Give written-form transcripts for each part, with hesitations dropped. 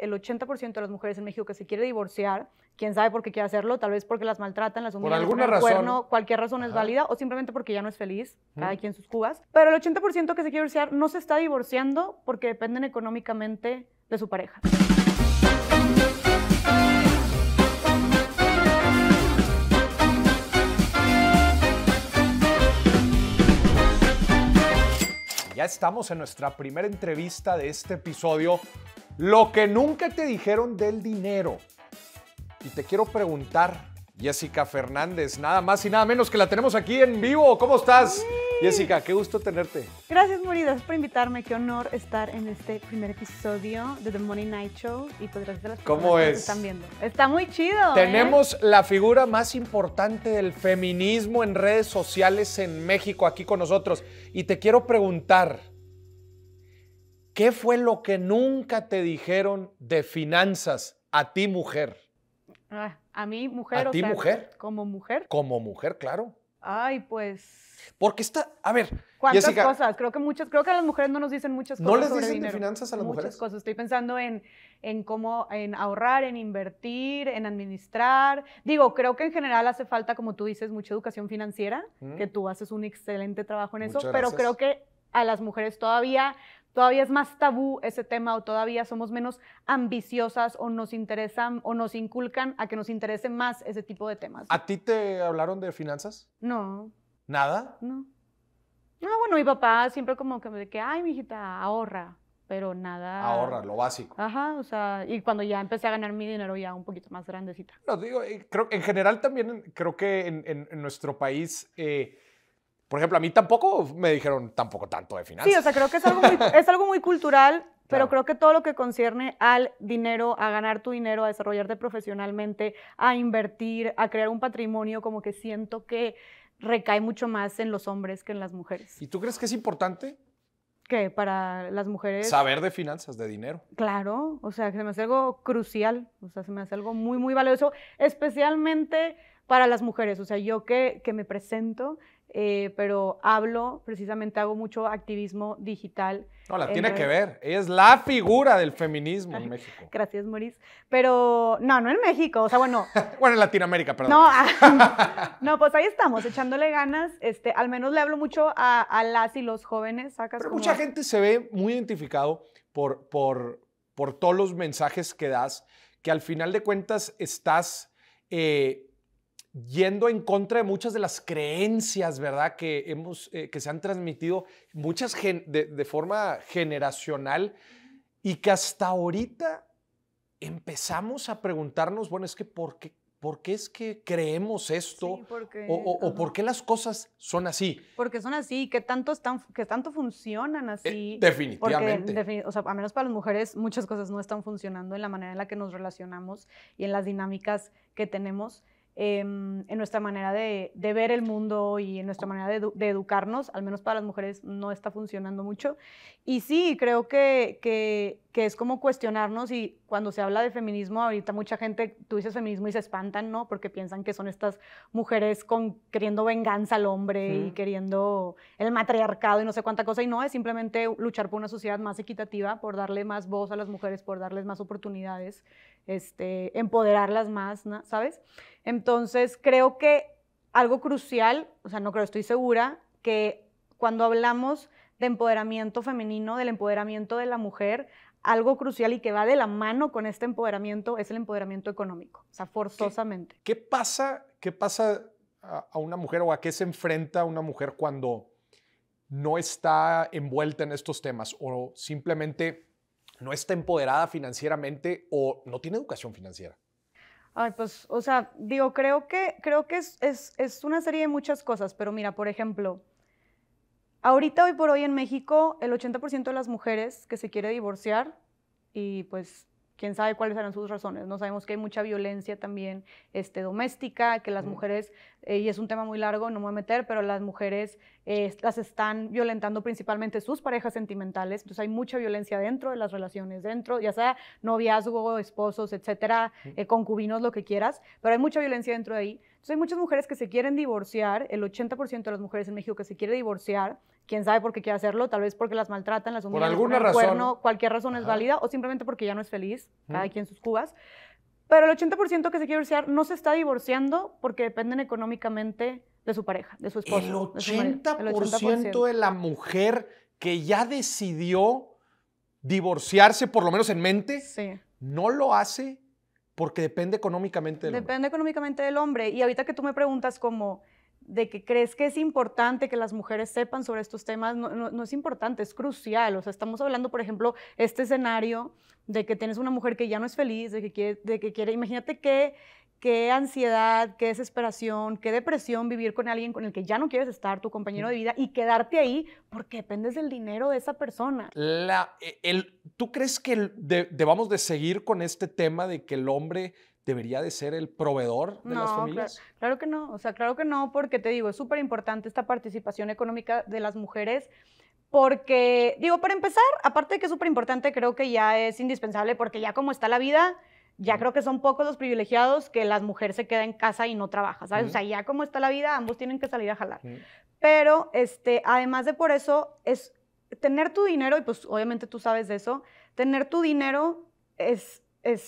el 80% de las mujeres en México que se quiere divorciar, quién sabe por qué quiere hacerlo, tal vez porque las maltratan, las humillan, por alguna razón, cuerno, cualquier razón es válida, o simplemente porque ya no es feliz, cada quien sus cubas. Pero el 80% que se quiere divorciar no se está divorciando porque dependen económicamente de su pareja. Ya estamos en nuestra primera entrevista de este episodio, lo que nunca te dijeron del dinero. Y te quiero preguntar, Jessica Fernández, nada más y nada menos que la tenemos aquí en vivo. ¿Cómo estás? Sí. Jessica, qué gusto tenerte. Gracias, Moris, por invitarme. Qué honor estar en este primer episodio de The Money Night Show y podrás ver las personas que están viendo. Está muy chido. Tenemos la figura más importante del feminismo en redes sociales en México aquí con nosotros. Y te quiero preguntar, ¿qué fue lo que nunca te dijeron de finanzas a ti, mujer? A mí, mujer. ¿A ti, mujer? Como mujer. Como mujer, claro. Ay, pues... Porque está... A ver, ¿cuántas Jessica, cosas? Creo que muchas... Creo que a las mujeres no nos dicen muchas cosas. ¿No les dicen dinero de finanzas a las mujeres? Muchas cosas. Estoy pensando en cómo... En ahorrar, en invertir, en administrar. Digo, creo que en general hace falta, como tú dices, mucha educación financiera, que tú haces un excelente trabajo en eso, pero creo que a las mujeres todavía es más tabú ese tema, o todavía somos menos ambiciosas, o nos interesan o nos inculcan a que nos interese más ese tipo de temas. ¿A ti te hablaron de finanzas? No. ¿Nada? No. No, bueno, mi papá siempre como que me decía, ay, mijita, ahorra, pero nada. Ahorra, lo básico. Ajá, o sea, y cuando ya empecé a ganar mi dinero ya un poquito más grandecita. No, digo, creo, en general también creo que en nuestro país... Por ejemplo, a mí tampoco me dijeron tampoco tanto de finanzas. Sí, o sea, creo que es algo muy cultural, pero creo que todo lo que concierne al dinero, a ganar tu dinero, a desarrollarte profesionalmente, a invertir, a crear un patrimonio, como que siento que recae mucho más en los hombres que en las mujeres. ¿Y tú crees que es importante? ¿Qué? Para las mujeres... Saber de finanzas, de dinero. Claro, o sea, que se me hace algo crucial, o sea, se me hace algo muy, muy valioso, especialmente para las mujeres. O sea, yo que me presento... pero hablo, precisamente hago mucho activismo digital. No, la tiene que ver. Ella es la figura del feminismo en México. Gracias, Moris. Pero, no en México. O sea, bueno. Bueno, en Latinoamérica, perdón. No, no, pues ahí estamos, echándole ganas. Al menos le hablo mucho a las y los jóvenes. Sacas pero como... mucha gente se ve muy identificado por todos los mensajes que das, que al final de cuentas estás... yendo en contra de muchas de las creencias, ¿verdad? Que que se han transmitido muchas de forma generacional y que hasta ahorita empezamos a preguntarnos, bueno, es que ¿por qué es que creemos esto? Sí, porque, o ¿por qué las cosas son así? Porque son así, que tanto funcionan así. Definitivamente. Porque, o sea, a menos para las mujeres, muchas cosas no están funcionando en la manera en la que nos relacionamos y en las dinámicas que tenemos. En nuestra manera de ver el mundo y en nuestra manera de educarnos, al menos para las mujeres no está funcionando mucho. Y sí, creo que es como cuestionarnos, y cuando se habla de feminismo, ahorita mucha gente, tú dices feminismo y se espantan, ¿no? Porque piensan que son estas mujeres queriendo venganza al hombre y queriendo el matriarcado y no sé cuánta cosa, y no, es simplemente luchar por una sociedad más equitativa, por darle más voz a las mujeres, por darles más oportunidades, empoderarlas más, ¿no? ¿Sabes? Entonces, creo que algo crucial, o sea, no creo, estoy segura, que cuando hablamos de empoderamiento femenino, del empoderamiento de la mujer, algo crucial y que va de la mano con este empoderamiento es el empoderamiento económico, o sea, forzosamente. ¿Qué pasa a una mujer, o a qué se enfrenta una mujer cuando no está envuelta en estos temas, o simplemente no está empoderada financieramente, o no tiene educación financiera? Ay, pues, o sea, digo, creo que es una serie de muchas cosas, pero mira, por ejemplo, ahorita, hoy por hoy en México, el 80% de las mujeres que se quiere divorciar, y pues quién sabe cuáles serán sus razones, ¿no? Sabemos que hay mucha violencia también doméstica, que las mujeres, y es un tema muy largo, no me voy a meter, pero las mujeres las están violentando principalmente sus parejas sentimentales, entonces hay mucha violencia dentro de las relaciones, dentro, ya sea noviazgo, esposos, etcétera, concubinos, lo que quieras, pero hay mucha violencia dentro de ahí. Entonces hay muchas mujeres que se quieren divorciar, el 80% de las mujeres en México que se quiere divorciar, quién sabe por qué quiere hacerlo, tal vez porque las maltratan, las humillan, por alguna razón, cuerno, cualquier razón es válida, o simplemente porque ya no es feliz, cada quien sus cubas. Pero el 80% que se quiere divorciar no se está divorciando porque dependen económicamente de su pareja, de su esposo. El 80% de la mujer que ya decidió divorciarse, por lo menos en mente, no lo hace porque depende económicamente del hombre. Depende económicamente del hombre. Y ahorita que tú me preguntas como de que crees que es importante que las mujeres sepan sobre estos temas, no es importante, es crucial. O sea, estamos hablando, por ejemplo, este escenario de que tienes una mujer que ya no es feliz, de que quiere imagínate qué ansiedad, qué desesperación, qué depresión vivir con alguien con el que ya no quieres estar, tu compañero de vida, y quedarte ahí porque dependes del dinero de esa persona. ¿Tú crees que debamos de seguir con este tema de que el hombre debería de ser el proveedor de las familias? Claro que no, o sea, claro que no, porque te digo, es súper importante esta participación económica de las mujeres, porque, digo, para empezar, aparte de que es súper importante, creo que ya es indispensable, porque ya como está la vida, ya creo que son pocos los privilegiados que las mujeres se quedan en casa y no trabajan, ¿sabes? O sea, ya como está la vida, ambos tienen que salir a jalar. Pero, además de por eso, es tener tu dinero, y pues obviamente tú sabes de eso, tener tu dinero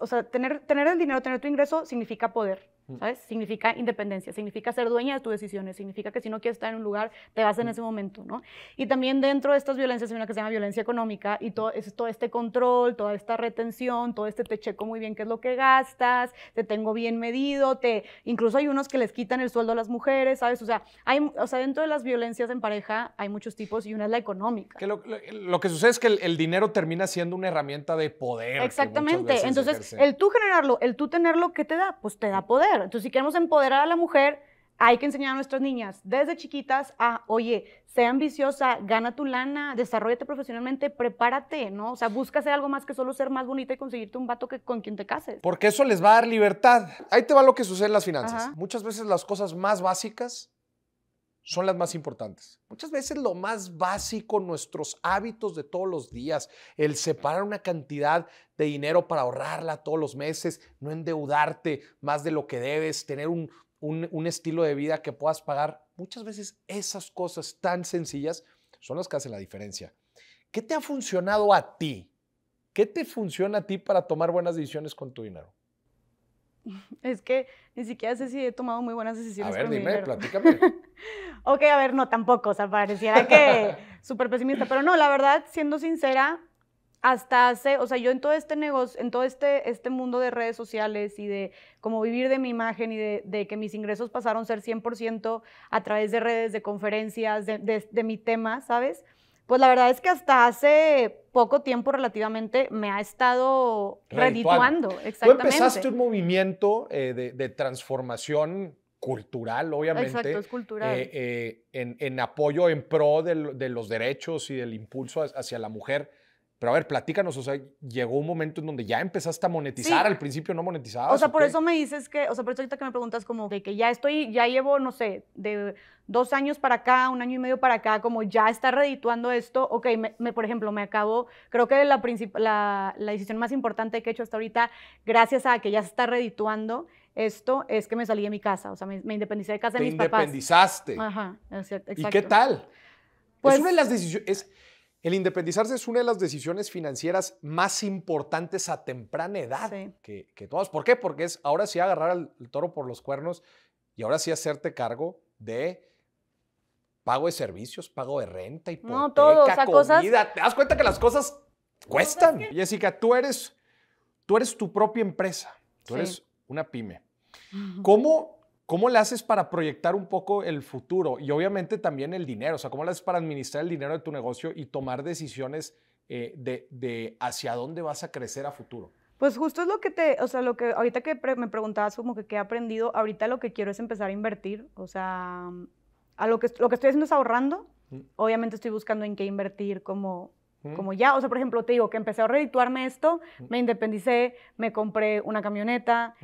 o sea, tener el dinero, tener tu ingreso significa poder, ¿sabes? Significa independencia, significa ser dueña de tus decisiones, significa que si no quieres estar en un lugar, te vas en ese momento, ¿no? Y también dentro de estas violencias hay una que se llama violencia económica y todo este control, toda esta retención, todo este te checo muy bien qué es lo que gastas, te tengo bien medido, incluso hay unos que les quitan el sueldo a las mujeres, ¿sabes? O sea, dentro de las violencias en pareja hay muchos tipos y una es la económica. Que lo que sucede es que el dinero termina siendo una herramienta de poder. Exactamente. Entonces, el tú generarlo, el tú tenerlo, ¿qué te da? Pues te da poder. Entonces, si queremos empoderar a la mujer, hay que enseñar a nuestras niñas desde chiquitas a, oye, sea ambiciosa, gana tu lana, desarróllate profesionalmente, prepárate, ¿no? O sea, busca hacer algo más que solo ser más bonita y conseguirte un vato con quien te cases. Porque eso les va a dar libertad. Ahí te va lo que sucede en las finanzas. Ajá. Muchas veces las cosas más básicas son las más importantes. Muchas veces lo más básico, nuestros hábitos de todos los días, el separar una cantidad de dinero para ahorrarla todos los meses, no endeudarte más de lo que debes, tener un estilo de vida que puedas pagar. Muchas veces esas cosas tan sencillas son las que hacen la diferencia. ¿Qué te ha funcionado a ti? ¿Qué te funciona a ti para tomar buenas decisiones con tu dinero? Es que ni siquiera sé si he tomado muy buenas decisiones. A ver, dime, platícame. Ok, a ver, no, tampoco, o sea, pareciera que súper pesimista, pero no, la verdad, siendo sincera, hasta hace, o sea, yo en todo este negocio, en todo este mundo de redes sociales y de como vivir de mi imagen y de que mis ingresos pasaron a ser 100% a través de redes, de conferencias, de mi tema, ¿sabes? Pues la verdad es que hasta hace poco tiempo relativamente me ha estado redituando. Exactamente. Tú empezaste un movimiento de transformación cultural, obviamente. Exacto, es cultural. En apoyo, en pro de los derechos y del impulso hacia la mujer. Pero a ver, platícanos, o sea, llegó un momento en donde ya empezaste a monetizar, al principio no monetizabas. O sea, por eso me dices que, o sea, por eso ahorita que me preguntas como de que ya llevo, no sé, de 2 años para acá, 1 año y medio para acá, como ya está redituando esto, ok, por ejemplo, me acabo, creo que la decisión más importante que he hecho hasta ahorita, gracias a que ya se está redituando, esto es que me salí de mi casa, o sea, me independicé de casa de mis papás. Te independizaste. Ajá, exacto. ¿Y qué tal? Pues, es una de las decisiones... El independizarse es una de las decisiones financieras más importantes a temprana edad que tomas. ¿Por qué? Porque es ahora sí agarrar al toro por los cuernos y ahora sí hacerte cargo de pago de servicios, pago de renta, hipoteca, no, todo, o sea, comida. Cosas... Te das cuenta que las cosas cuestan. ¿Qué? Jessica, tú eres tu propia empresa. Tú eres una pyme. ¿Cómo le haces para proyectar un poco el futuro y obviamente también el dinero? O sea, ¿cómo le haces para administrar el dinero de tu negocio y tomar decisiones de hacia dónde vas a crecer a futuro? Pues justo es lo que o sea, lo que ahorita que me preguntabas como que qué he aprendido, ahorita lo que quiero es empezar a invertir, o sea, lo que estoy haciendo es ahorrando, obviamente estoy buscando en qué invertir como ya, o sea, por ejemplo, te digo que empecé a redituarme esto, me independicé, me compré una camioneta,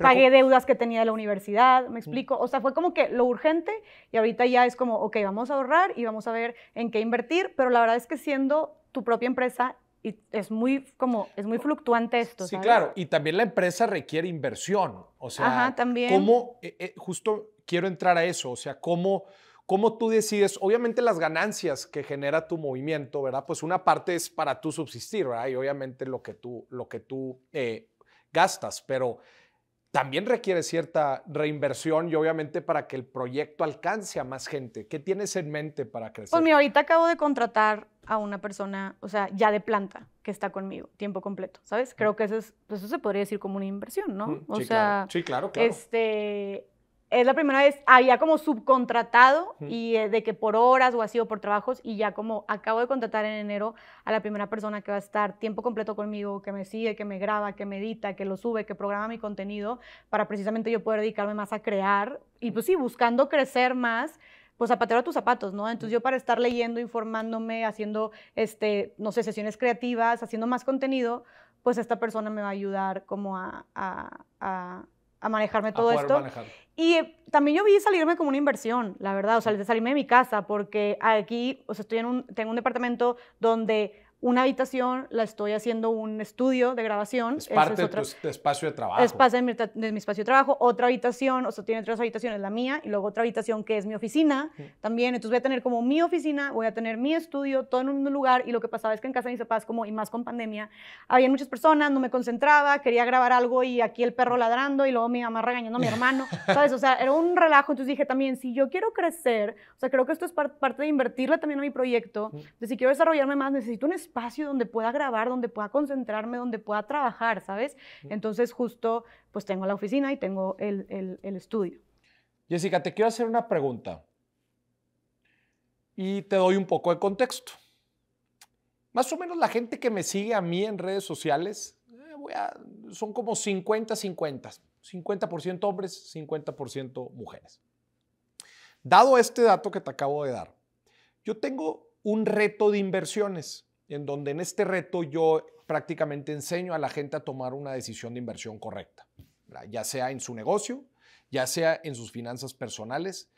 pagué deudas que tenía de la universidad, me explico, o sea, fue como que lo urgente y ahorita ya es como, ok, vamos a ahorrar y vamos a ver en qué invertir, pero la verdad es que siendo tu propia empresa Y es muy, como, es muy fluctuante esto, ¿sabes? Sí, claro. Y también la empresa requiere inversión. O sea, ajá, también. ¿Cómo, justo quiero entrar a eso, o sea, ¿cómo tú decides? Obviamente las ganancias que genera tu movimiento, ¿verdad? Pues una parte es para tú subsistir, ¿verdad? Y obviamente lo que tú gastas, pero también requiere cierta reinversión y obviamente para que el proyecto alcance a más gente. ¿Qué tienes en mente para crecer? Pues mira, ahorita acabo de contratar a una persona, o sea, ya de planta, que está conmigo, tiempo completo, ¿sabes? Creo que eso es, pues eso se podría decir como una inversión, ¿no? Sí, o sea, claro. Sí, claro, claro. Es la primera vez, había como subcontratado y de que por horas o así o por trabajos, y ya como acabo de contratar en enero a la primera persona que va a estar tiempo completo conmigo, que me sigue, que me graba, que me edita, que lo sube, que programa mi contenido para precisamente yo poder dedicarme más a crear y pues sí, buscando crecer más, pues zapatero a tus zapatos, ¿no? Entonces yo para estar leyendo, informándome, haciendo, no sé, sesiones creativas, haciendo más contenido, pues esta persona me va a ayudar como a manejarme todo esto. Manejar. Y también yo vi salirme como una inversión, la verdad, o sea, de salirme de mi casa, porque aquí, o sea, tengo un departamento donde una habitación la estoy haciendo un estudio de grabación. Es parte de tu espacio de trabajo. Es parte de mi espacio de trabajo. Otra habitación, o sea, tiene 3 habitaciones, la mía, y luego otra habitación que es mi oficina también. Entonces voy a tener como mi oficina, voy a tener mi estudio, todo en un lugar. Y lo que pasaba es que en casa de mis papás, como, y más con pandemia, había muchas personas, no me concentraba, quería grabar algo y aquí el perro ladrando y luego mi mamá regañando a mi hermano, ¿sabes? O sea, era un relajo. Entonces dije también, si yo quiero crecer, o sea, creo que esto es parte de invertirle también a mi proyecto, de si quiero desarrollarme más, necesito un espacio donde pueda grabar, donde pueda concentrarme, donde pueda trabajar, ¿sabes? Entonces justo pues tengo la oficina y tengo el estudio. Jessica, te quiero hacer una pregunta y te doy un poco de contexto. Más o menos la gente que me sigue a mí en redes sociales son como 50-50. 50% hombres, 50% mujeres. Dado este dato que te acabo de dar, yo tengo un reto de inversiones, en donde en este reto yo prácticamente enseño a la gente a tomar una decisión de inversión correcta, ¿verdad? Ya sea en su negocio, ya sea en sus finanzas personales,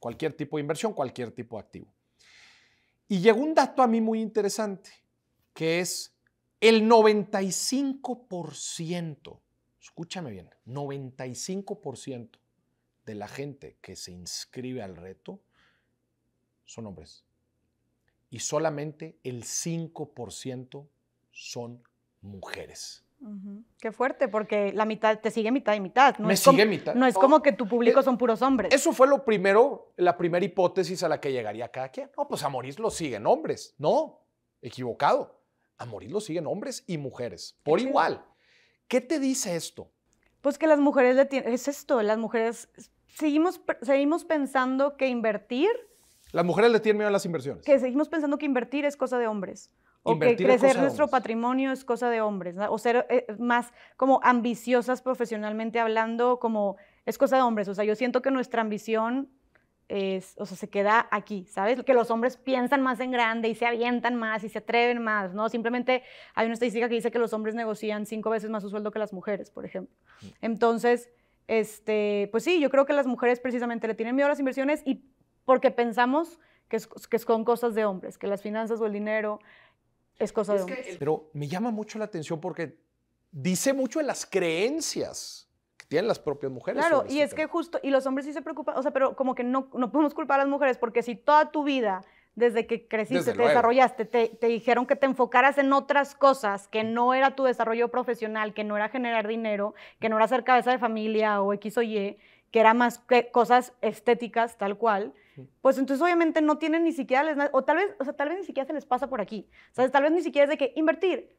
cualquier tipo de inversión, cualquier tipo de activo. Y llegó un dato a mí muy interesante, que es el 95%, escúchame bien, 95% de la gente que se inscribe al reto son hombres. Y solamente el 5% son mujeres. Qué fuerte, porque la mitad te sigue mitad y mitad. No me es sigue como, mitad. No es como que tu público son puros hombres. Eso fue lo primero, la primera hipótesis a la que llegaría cada quien. No, pues a Moris lo siguen hombres. No, equivocado. A Moris lo siguen hombres y mujeres, por igual. ¿Qué te dice esto? Pues que las mujeres, es esto, las mujeres seguimos pensando que invertir... Las mujeres le tienen miedo a las inversiones. Que seguimos pensando que invertir es cosa de hombres. O que crecer nuestro patrimonio es cosa de hombres. ¿No? O ser más como ambiciosas profesionalmente hablando, como es cosa de hombres. O sea, yo siento que nuestra ambición es, o sea, se queda aquí, ¿sabes? Que los hombres piensan más en grande y se avientan más y se atreven más, ¿no? Simplemente hay una estadística que dice que los hombres negocian 5 veces más su sueldo que las mujeres, por ejemplo. Entonces, pues sí, yo creo que las mujeres precisamente le tienen miedo a las inversiones y porque pensamos que son cosas de hombres, que las finanzas o el dinero es cosa de hombres. Pero me llama mucho la atención porque dice mucho de las creencias que tienen las propias mujeres. Claro, y es que justo, y los hombres sí se preocupan, o sea, pero como que no podemos culpar a las mujeres porque si toda tu vida, desde que creciste, te desarrollaste, te dijeron que te enfocaras en otras cosas, que no era tu desarrollo profesional, que no era generar dinero, que no era ser cabeza de familia o X o Y, que era más que cosas estéticas, tal cual, pues entonces obviamente no tienen ni siquiera, tal vez ni siquiera se les pasa por aquí, ¿sabes? Tal vez ni siquiera es de que invertir,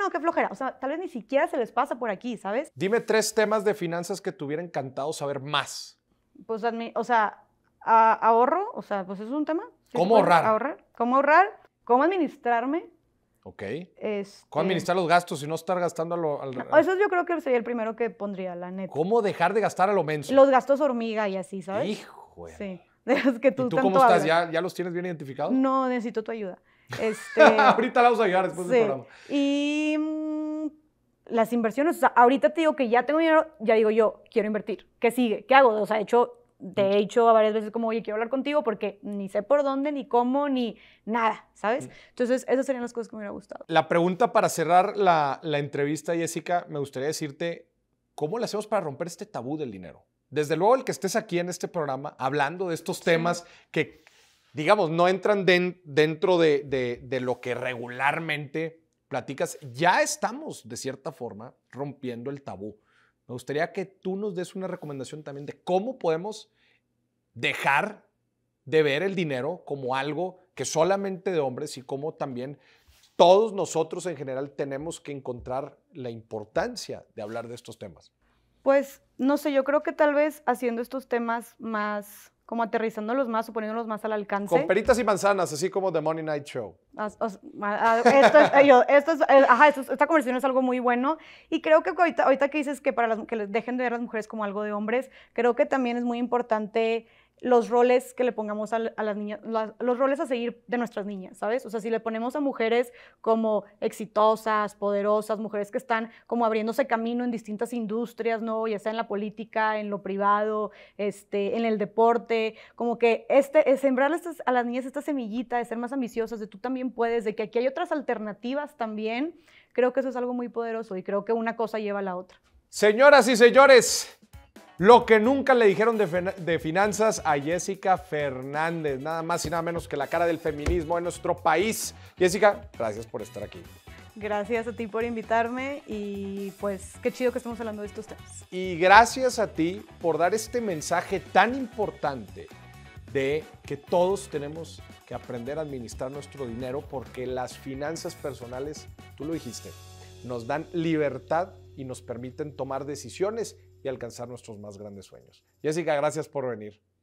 no, qué flojera, o sea, tal vez ni siquiera se les pasa por aquí, ¿sabes? Dime 3 temas de finanzas que te hubiera encantado saber más. Pues, o sea, ahorro, o sea, pues es un tema. ¿Cómo ahorrar? ¿Cómo ahorrar? ¿Cómo administrarme? Ok. ¿Cómo administrar los gastos y no estar gastando Eso yo creo que sería el primero que pondría, la neta. ¿Cómo dejar de gastar a lo menso? Los gastos hormiga y así, ¿sabes? ¡Hijo! Sí. Es que ¿Y tú cómo estás? ¿Ya los tienes bien identificados? No, necesito tu ayuda. Ahorita la vamos a ayudar después del programa. Y las inversiones. O sea, ahorita te digo que ya tengo dinero, ya digo yo, quiero invertir. ¿Qué sigue? ¿Qué hago? O sea, de hecho, de hecho, a varias veces como, oye, quiero hablar contigo porque ni sé por dónde, ni cómo, ni nada, ¿sabes? Entonces, esas serían las cosas que me hubiera gustado. La pregunta para cerrar la entrevista, Jessica, me gustaría decirte, ¿cómo le hacemos para romper este tabú del dinero? Desde luego, el que estés aquí en este programa hablando de estos temas que, digamos, no entran dentro de lo que regularmente platicas, ya estamos, de cierta forma, rompiendo el tabú. Me gustaría que tú nos des una recomendación también de cómo podemos dejar de ver el dinero como algo que solamente de hombres y cómo también todos nosotros en general tenemos que encontrar la importancia de hablar de estos temas. Pues, no sé, yo creo que tal vez haciendo estos temas más, como aterrizándolos más o poniéndolos más al alcance. Con peritas y manzanas, así como The Money Night Show. Esta conversación es algo muy bueno. Y creo que ahorita que dices que que les dejen de ver a las mujeres como algo de hombres, creo que también es muy importante los roles que le pongamos a las niñas, los roles a seguir de nuestras niñas, ¿sabes? O sea, si le ponemos a mujeres como exitosas, poderosas, mujeres que están como abriéndose camino en distintas industrias, ¿no? Ya sea en la política, en lo privado, en el deporte, como que sembrarles a las niñas esta semillita de ser más ambiciosas, de tú también puedes, de que aquí hay otras alternativas también, creo que eso es algo muy poderoso y creo que una cosa lleva a la otra. Señoras y señores, lo que nunca le dijeron de finanzas a Jessica Fernández, nada más y nada menos que la cara del feminismo en nuestro país. Jessica, gracias por estar aquí. Gracias a ti por invitarme y pues qué chido que estemos hablando de estos temas. Y gracias a ti por dar este mensaje tan importante de que todos tenemos que aprender a administrar nuestro dinero porque las finanzas personales, tú lo dijiste, nos dan libertad y nos permiten tomar decisiones y alcanzar nuestros más grandes sueños. Jessica, gracias por venir.